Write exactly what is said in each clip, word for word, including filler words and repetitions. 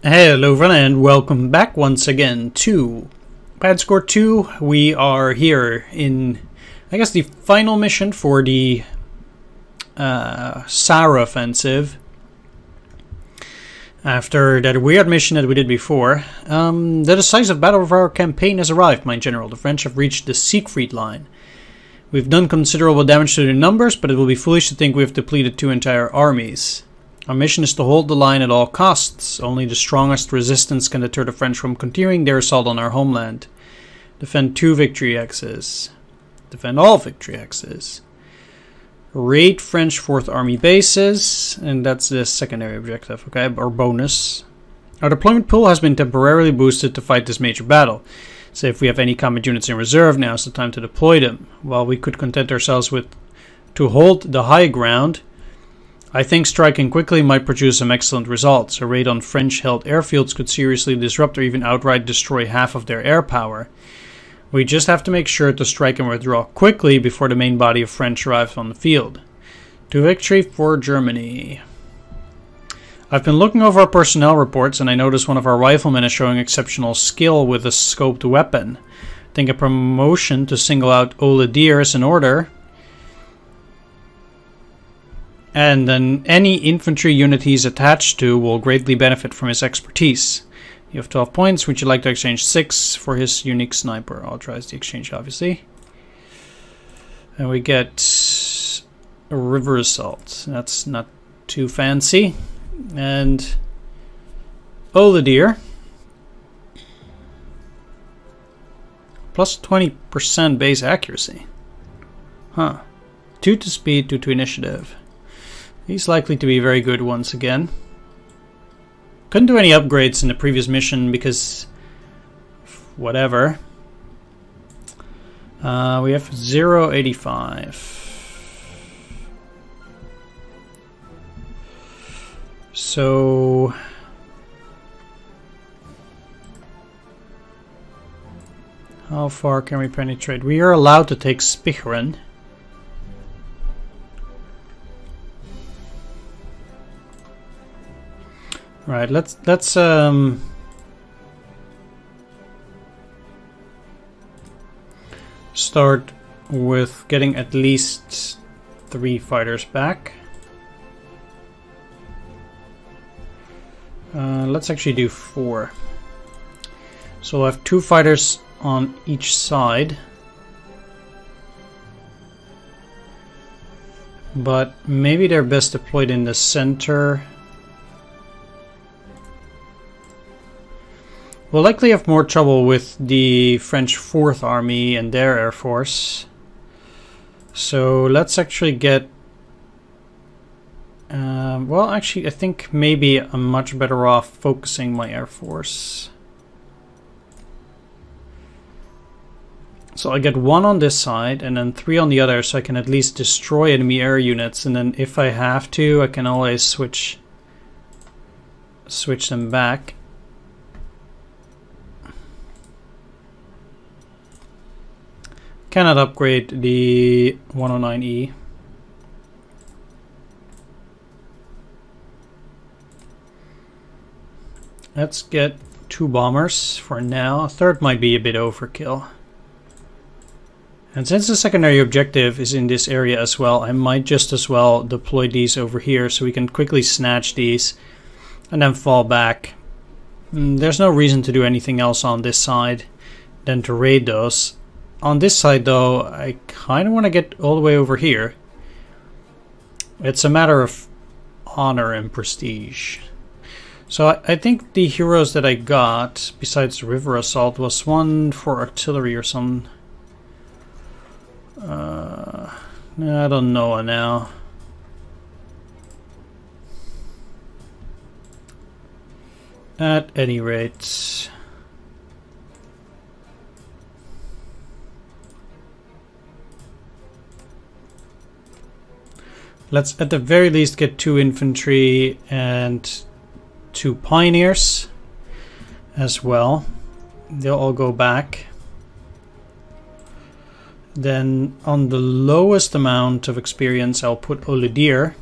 Hello everyone, and welcome back once again to Panzer Corps two. We are here in, I guess, the final mission for the uh, Saar offensive. After that weird mission that we did before, um, the decisive battle of our campaign has arrived, my general. The French have reached the Siegfried Line. We've done considerable damage to their numbers, but it will be foolish to think we have depleted two entire armies. Our mission is to hold the line at all costs. Only the strongest resistance can deter the French from continuing their assault on our homeland. Defend two victory axes. Defend all victory axes. Raid French fourth Army bases. And that's the secondary objective, okay, or bonus. Our deployment pool has been temporarily boosted to fight this major battle. So if we have any combat units in reserve, now is the time to deploy them. While we could content ourselves with to hold the high ground, I think striking quickly might produce some excellent results. A raid on French-held airfields could seriously disrupt or even outright destroy half of their air power. We just have to make sure to strike and withdraw quickly before the main body of French arrives on the field. To victory for Germany. I've been looking over our personnel reports, and I noticed one of our riflemen is showing exceptional skill with a scoped weapon. I think a promotion to single out Ole Dyr is in order. And then any infantry unit he's attached to will greatly benefit from his expertise. You have twelve points. Would you like to exchange six for his unique sniper? Authorize the exchange, obviously. And we get a river assault. That's not too fancy. And Ole Dyr. Plus twenty percent base accuracy. Huh. two to speed, two to initiative. He's likely to be very good once again. Couldn't do any upgrades in the previous mission because whatever. Uh, we have zero eighty-five. So how far can we penetrate? We are allowed to take Spicheren. Right, let's let's um start with getting at least three fighters back. Uh, let's actually do four. So we'll have two fighters on each side, but maybe they're best deployed in the center. We'll likely have more trouble with the French fourth Army and their Air Force. So let's actually get... Uh, well, actually, I think maybe I'm much better off focusing my Air Force. So I get one on this side and then three on the other, so I can at least destroy enemy air units. And then if I have to, I can always switch, switch them back. Cannot upgrade the one oh nine E. Let's get two bombers for now. A third might be a bit overkill. And since the secondary objective is in this area as well, I might just as well deploy these over here so we can quickly snatch these and then fall back. There's no reason to do anything else on this side than to raid those. On this side, though, I kind of want to get all the way over here. It's a matter of honor and prestige. So I, I think the heroes that I got, besides River Assault, was one for artillery or some... Uh, I don't know now. At any rate... Let's at the very least get two infantry and two pioneers as well. They'll all go back. Then on the lowest amount of experience, I'll put Ole Dyr.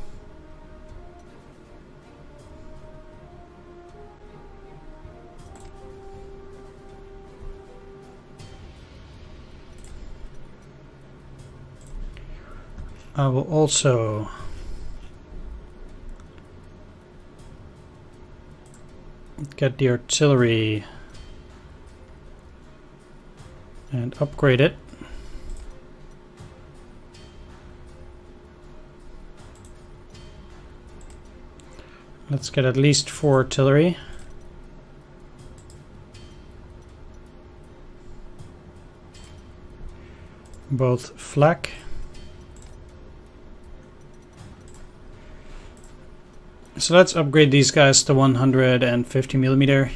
I will also get the artillery and upgrade it. Let's get at least four artillery. Both flak. So let's upgrade these guys to one hundred fifty millimeter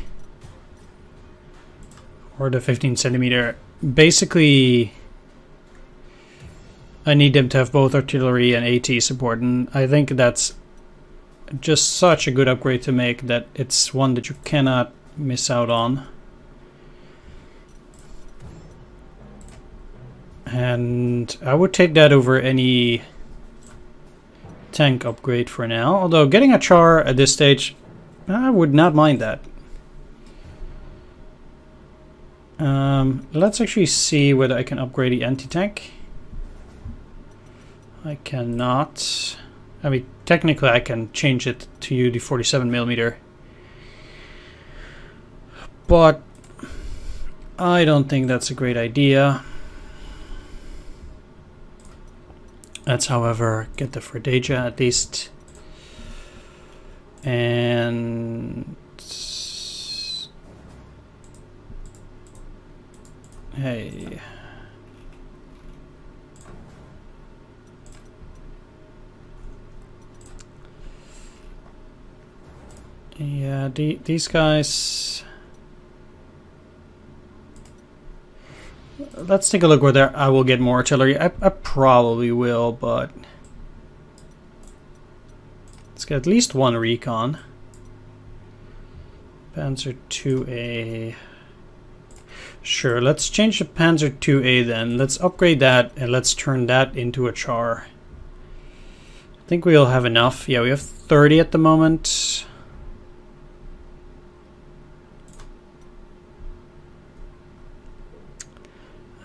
or the fifteen centimeter. Basically, I need them to have both artillery and AT support, and I think that's just such a good upgrade to make that it's one that you cannot miss out on. And I would take that over any tank upgrade for now, although getting a Char at this stage, I would not mind that. Um, let's actually see whether I can upgrade the anti-tank. I cannot. I mean, technically I can change it to U D forty-seven millimeter, but I don't think that's a great idea. Let's, however, get the Frideja at least, and hey, yeah, the, these guys. Let's take a look whether I will get more artillery. I, I probably will, but let's get at least one recon. Panzer two A. Sure, let's change the Panzer two A then. Let's upgrade that and let's turn that into a Char. I think we'll have enough. Yeah, we have thirty at the moment.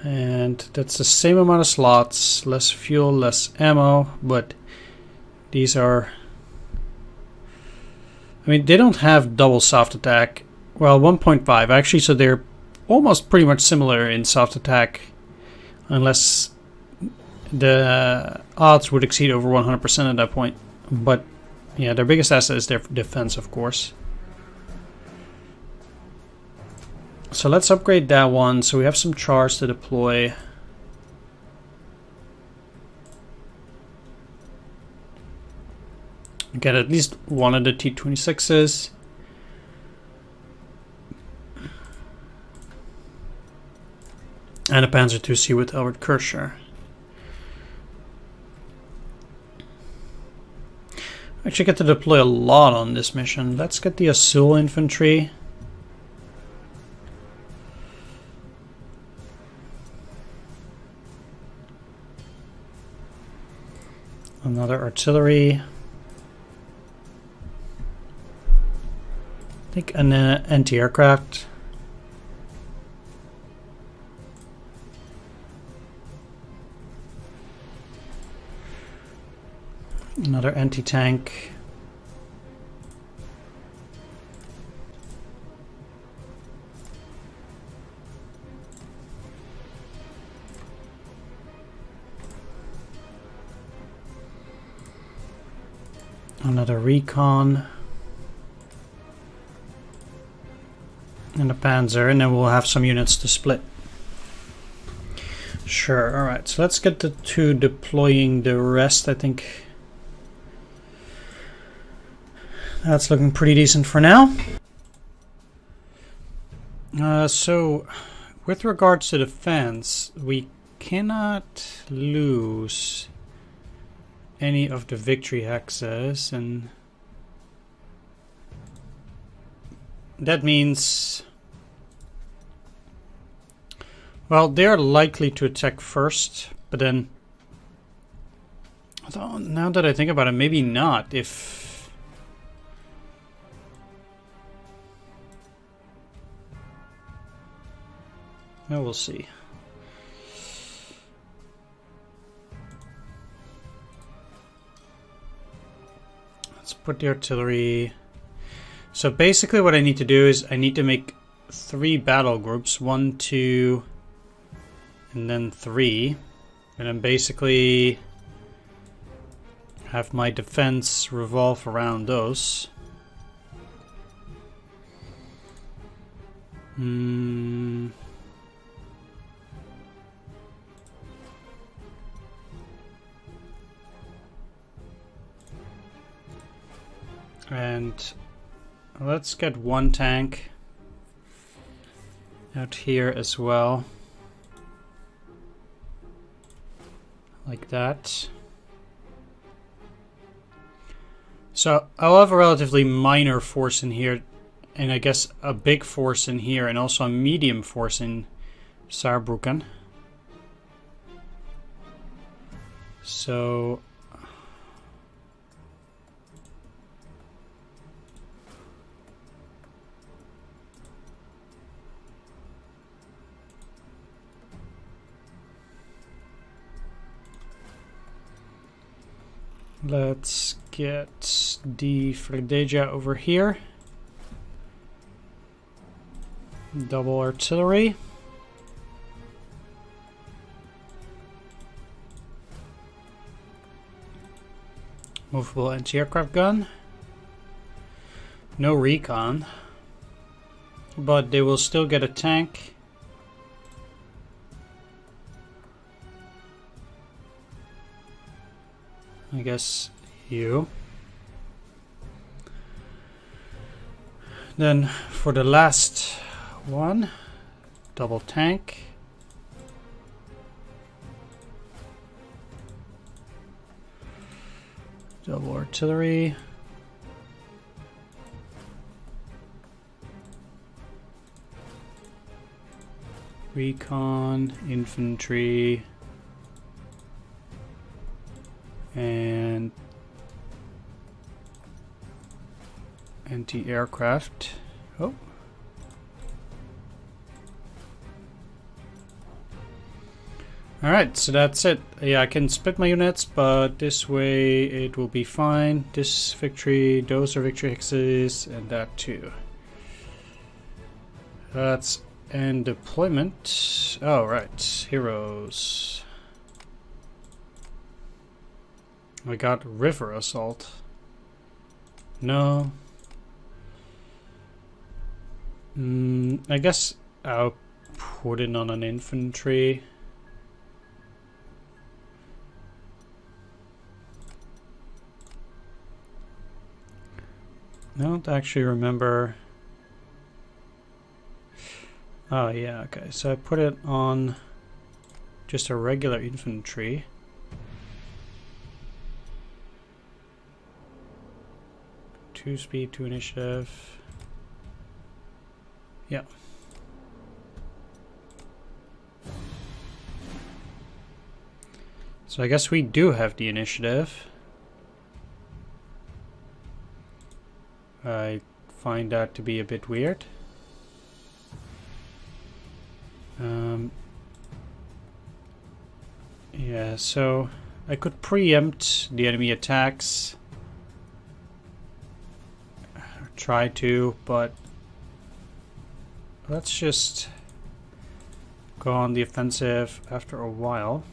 And that's the same amount of slots, less fuel, less ammo, but these are, I mean, they don't have double soft attack, well, one point five actually, so they're almost pretty much similar in soft attack, unless the odds would exceed over one hundred percent at that point. But yeah, their biggest asset is their defense, of course. So let's upgrade that one, so we have some Chars to deploy. Get at least one of the T twenty-sixes. And a Panzer two C with Albert Kerscher. Actually get to deploy a lot on this mission. Let's get the Azul infantry. Another artillery. I think an uh, anti-aircraft. Another anti-tank. Another recon and a Panzer, and then we'll have some units to split. Sure, alright, so let's get the two deploying the rest. I think that's looking pretty decent for now. Uh, so with regards to defense, we cannot lose any of the victory hexes, and that means, well, they are likely to attack first, but then, although now that I think about it, maybe not. If no, we'll see. put the artillery. So basically what I need to do is I need to make three battle groups, one, two, and then three. And then basically have my defense revolve around those. Hmm. And let's get one tank out here as well. Like that. So I'll have a relatively minor force in here, and I guess a big force in here, and also a medium force in Saarbrücken. So let's get the Frideja over here. Double artillery. Movable anti-aircraft gun. No recon. But they will still get a tank. I guess you. Then for the last one, double tank. Double artillery. Recon, infantry. And anti-aircraft. Oh. Alright, so that's it. Yeah, I can split my units, but this way it will be fine. This victory, those are victory hexes, and that too. That's end deployment. Oh, right. Heroes. I got river assault. No. Mm, I guess I'll put it on an infantry. I don't actually remember. Oh yeah, okay. So I put it on just a regular infantry. Two speed, two initiative. Yeah. So I guess we do have the initiative. I find that to be a bit weird. Um, yeah, so I could preempt the enemy attacks. Try to, but let's just go on the offensive after a while.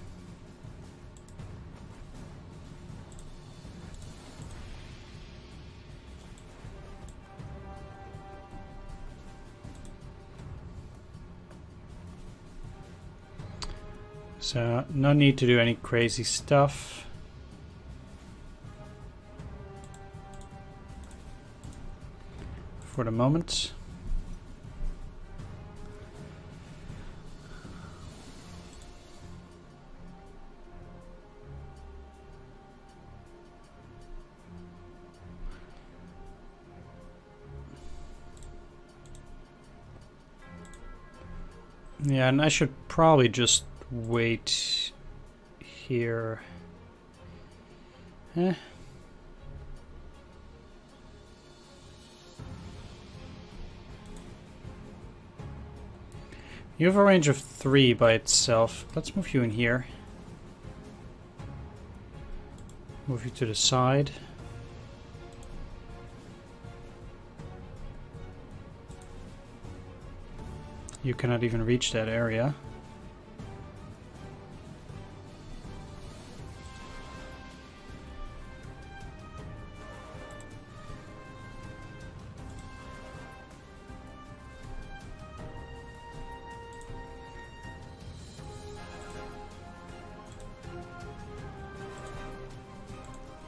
So, no need to do any crazy stuff. For the moment. Yeah, and I should probably just wait here. Eh. You have a range of three by itself. Let's move you in here. Move you to the side. you cannot even reach that area.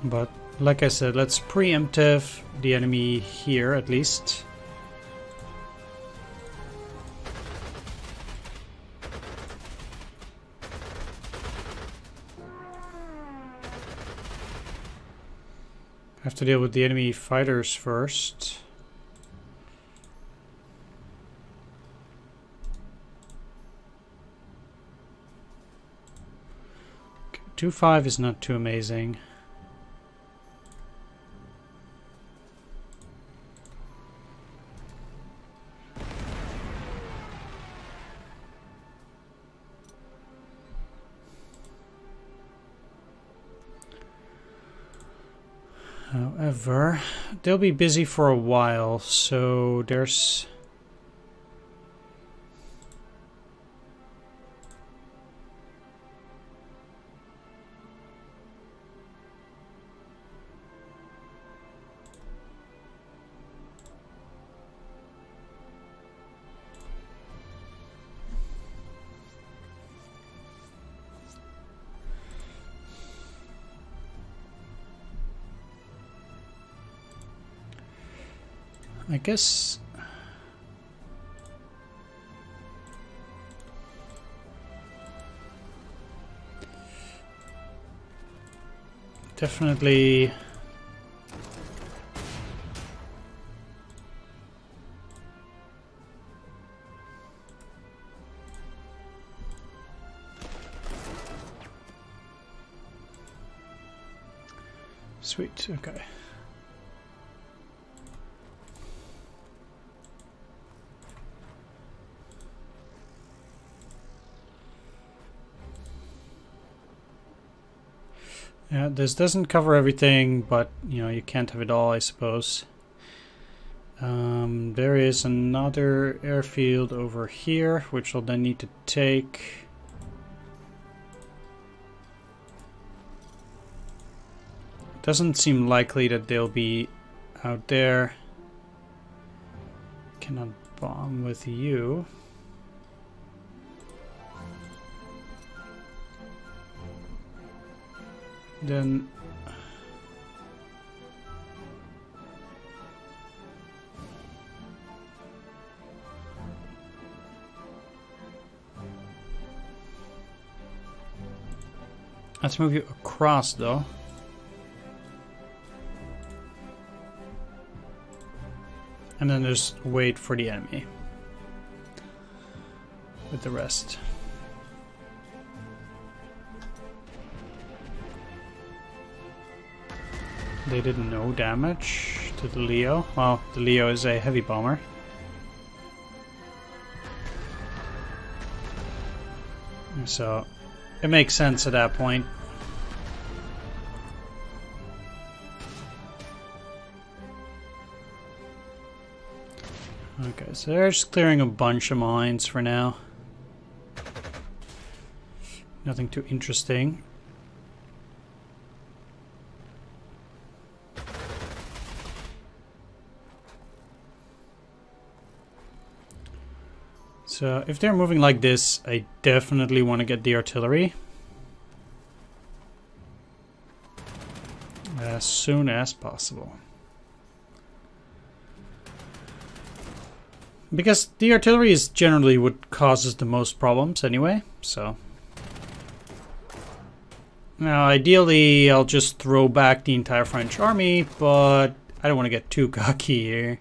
But like I said, let's preemptive the enemy here at least. Have to deal with the enemy fighters first. Okay, two five is not too amazing. However, they'll be busy for a while, so there's I guess definitely sweet, okay. Yeah, this doesn't cover everything, but you know, you can't have it all, I suppose. Um, there is another airfield over here, which we'll then need to take. It doesn't seem likely that they'll be out there. Cannot bomb with you. Then let's move you across though. And then just wait for the enemy with the rest. They did no damage to the Leo. Well, the Leo is a heavy bomber. So it makes sense at that point. Okay, so they're just clearing a bunch of mines for now. Nothing too interesting. So if they're moving like this, I definitely want to get the artillery as soon as possible. Because the artillery is generally what causes the most problems anyway, so. Now ideally I'll just throw back the entire French army, but I don't want to get too cocky here.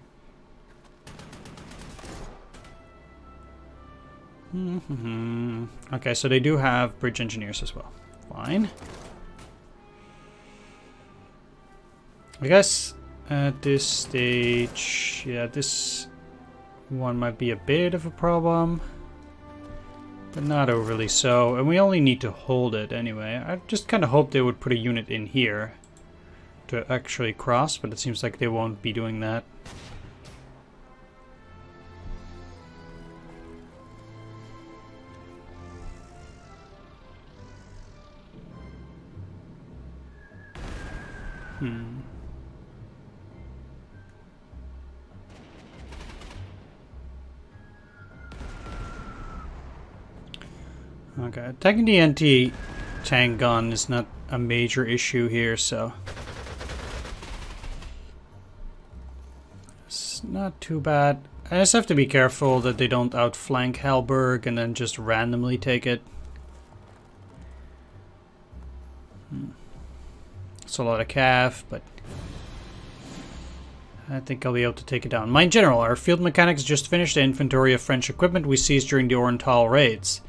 Mm-hmm. Okay, so they do have bridge engineers as well. Fine. I guess at this stage, yeah, this one might be a bit of a problem, but not overly so. And we only need to hold it anyway. I just kind of hoped they would put a unit in here to actually cross, but it seems like they won't be doing that. Hmm. Okay, attacking the anti-tank gun is not a major issue here, so it's not too bad. I just have to be careful that they don't outflank Halberg and then just randomly take it. Hmm. It's a lot of cav, but I think I'll be able to take it down. My general, our field mechanics just finished the inventory of French equipment we seized during the Orenthal raids.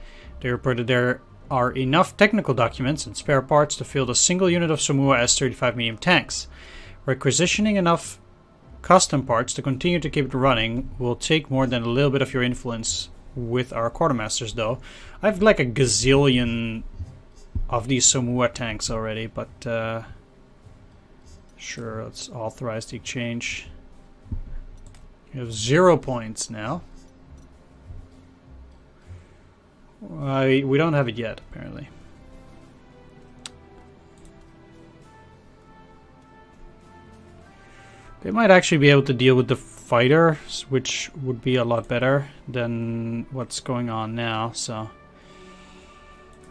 They reported there are enough technical documents and spare parts to field a single unit of Somua S thirty-five medium tanks. Requisitioning enough custom parts to continue to keep it running will take more than a little bit of your influence with our quartermasters, though. I have like a gazillion of these Somua tanks already, but uh, sure, let's authorize the exchange. We have zero points now. I, we don't have it yet, apparently. They might actually be able to deal with the fighters, which would be a lot better than what's going on now, so.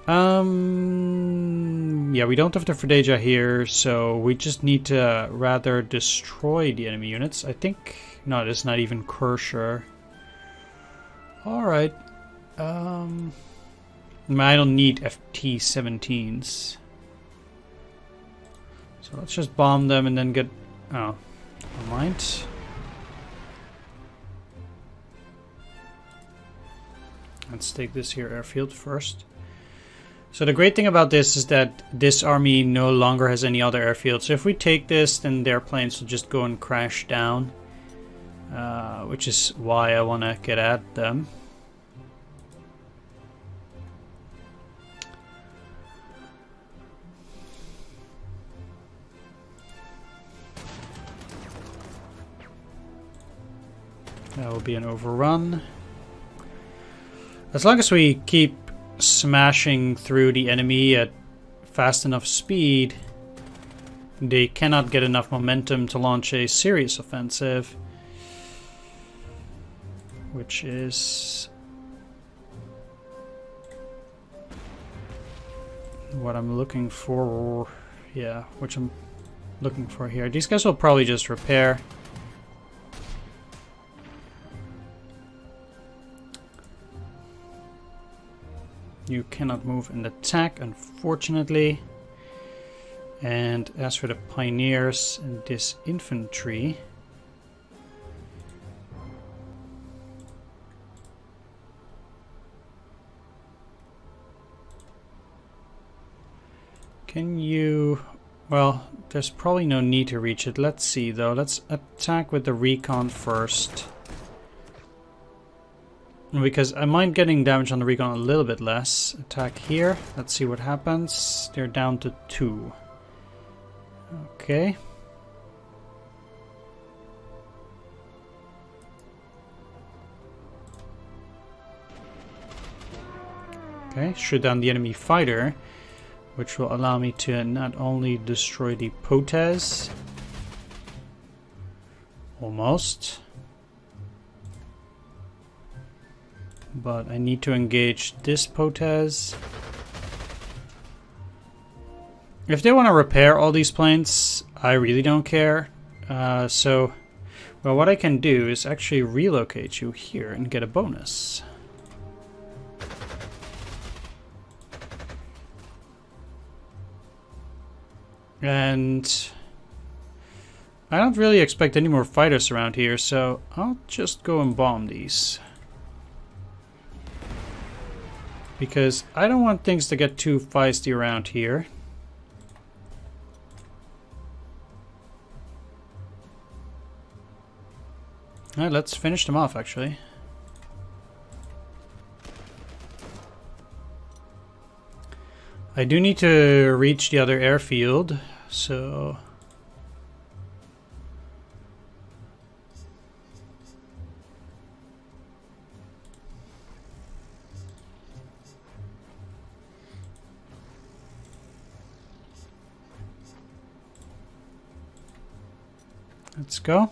Um, yeah, we don't have the Frideja here, so we just need to rather destroy the enemy units. I think, no, it's not even Kerscher. Alright. Um, I don't need F T seventeens. So let's just bomb them and then get... Oh, never mind. Let's take this here airfield first. So the great thing about this is that this army no longer has any other airfield. So if we take this, then their planes will just go and crash down. Uh, which is why I want to get at them. That will be an overrun. As long as we keep smashing through the enemy at fast enough speed, they cannot get enough momentum to launch a serious offensive, which is what I'm looking for. Yeah, which I'm looking for here. These guys will probably just repair. You cannot move and attack, unfortunately. And as for the pioneers and this infantry, can you... well, there's probably no need to reach it. Let's see though. Let's attack with the recon first, because I mind getting damage on the recon a little bit less. Attack here. Let's see what happens. They're down to two. Okay. Okay, shoot down the enemy fighter, which will allow me to not only destroy the Potez, almost, but I need to engage this Potez. If they want to repair all these planes, I really don't care. Uh, so, well, what I can do is actually relocate you here and get a bonus. And I don't really expect any more fighters around here, so I'll just go and bomb these, because I don't want things to get too feisty around here. Alright, let's finish them off actually. I do need to reach the other airfield, so... Let's go.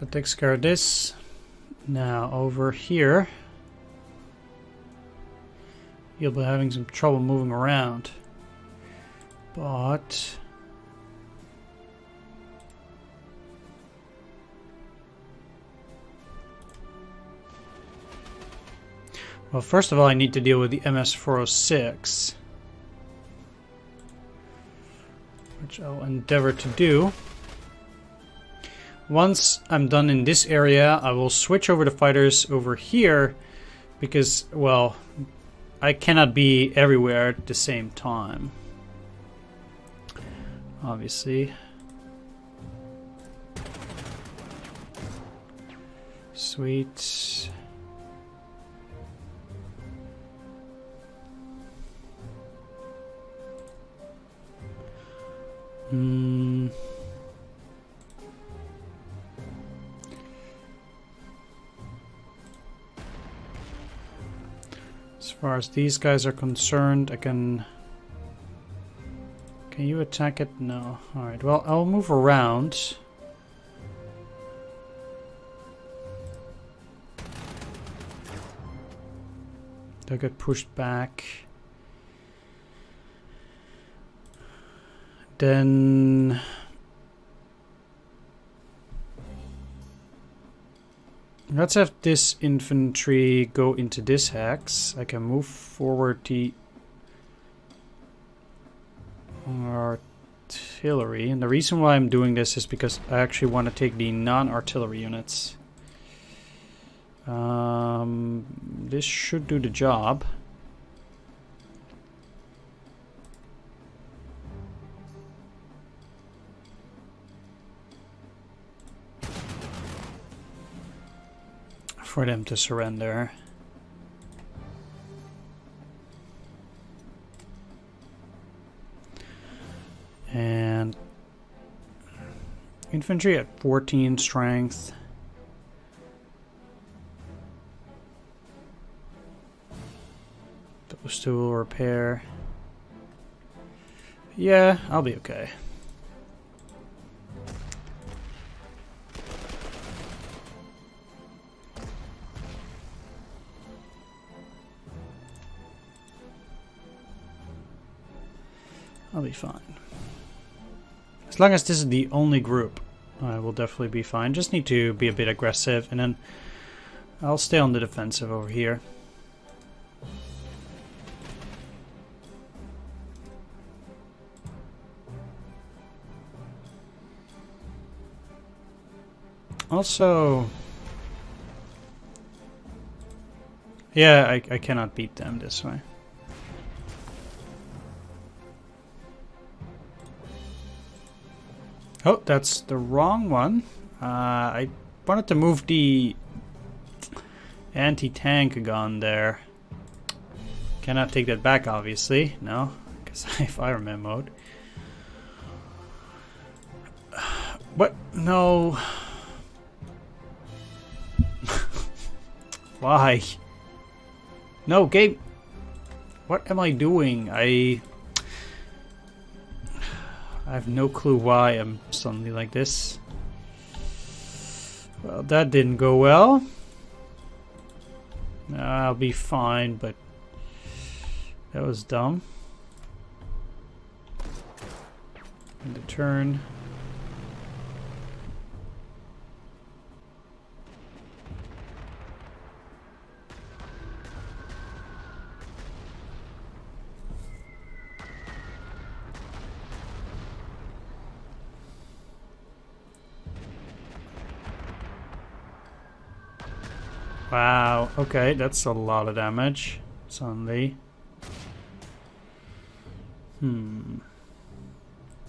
That takes care of this. Now over here, you'll be having some trouble moving around, but well, first of all, I need to deal with the M S four oh six, which I'll endeavor to do. Once I'm done in this area, I will switch over to fighters over here because, well, I cannot be everywhere at the same time, obviously. Sweet. Hmm. As far as these guys are concerned, I can... Can you attack it? No. Alright, well, I'll move around. They'll get pushed back. Then... Let's have this infantry go into this hex. I can move forward the artillery. And the reason why I'm doing this is because I actually want to take the non-artillery units. Um, this should do the job. For them to surrender. And infantry at fourteen strength. Those two will repair. Yeah, I'll be okay. I'll be fine. As long as this is the only group, I will definitely be fine. Just need to be a bit aggressive, and then I'll stay on the defensive over here. Also... Yeah, I, I cannot beat them this way. Oh, that's the wrong one. Uh, I wanted to move the anti-tank gun there. Cannot take that back, obviously. No, because I have Ironman mode. What? No. Why? No, game. What am I doing? I... I have no clue why I'm suddenly like this. Well, that didn't go well. I'll be fine, but that was dumb. And the turn. Wow, okay, that's a lot of damage, suddenly. Hmm.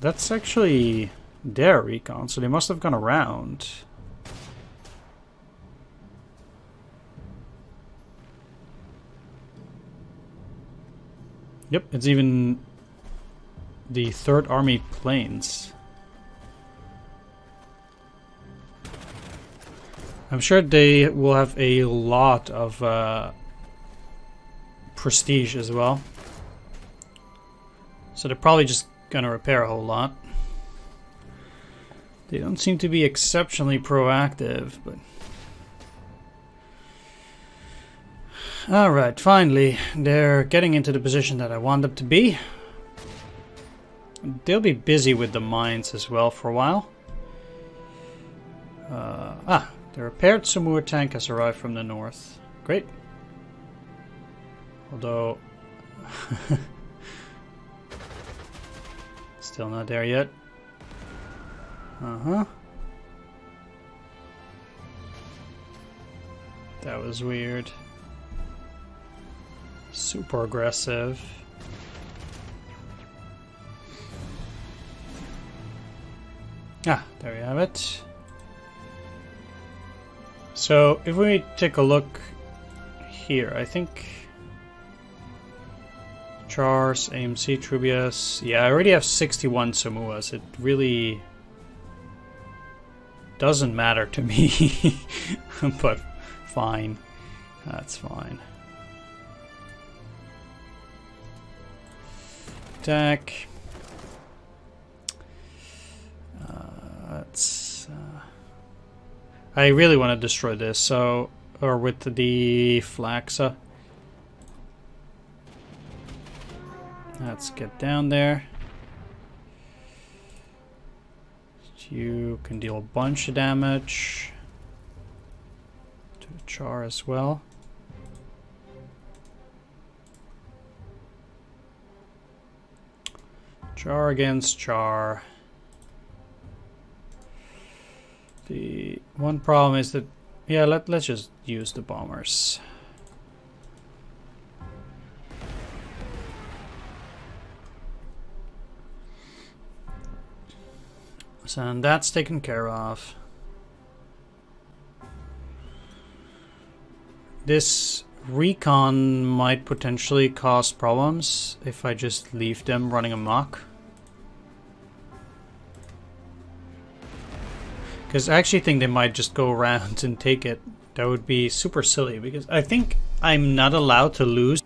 That's actually their recon, so they must have gone around. Yep, it's even the Third Army planes. I'm sure they will have a lot of uh, prestige as well. So they're probably just gonna repair a whole lot. They don't seem to be exceptionally proactive, but... Alright, finally, they're getting into the position that I want them to be. They'll be busy with the mines as well for a while. Uh, ah, the repaired Somua tank has arrived from the north. Great. Although... Still not there yet. Uh-huh. That was weird. Super aggressive. Ah, there we have it. So, if we take a look here, I think... Char's, A M C Trubias... Yeah, I already have sixty-one Somuas. It really... doesn't matter to me. But, fine. That's fine. Attack. Uh, let's, uh, I really want to destroy this, so or with the Flaxa. Let's get down there. You can deal a bunch of damage to the Char as well. Char against Char. The one problem is that, yeah, let, let's just use the bombers. So, and that's taken care of. This recon might potentially cause problems if I just leave them running amok. Because I actually think they might just go around and take it. That would be super silly, because I think I'm not allowed to lose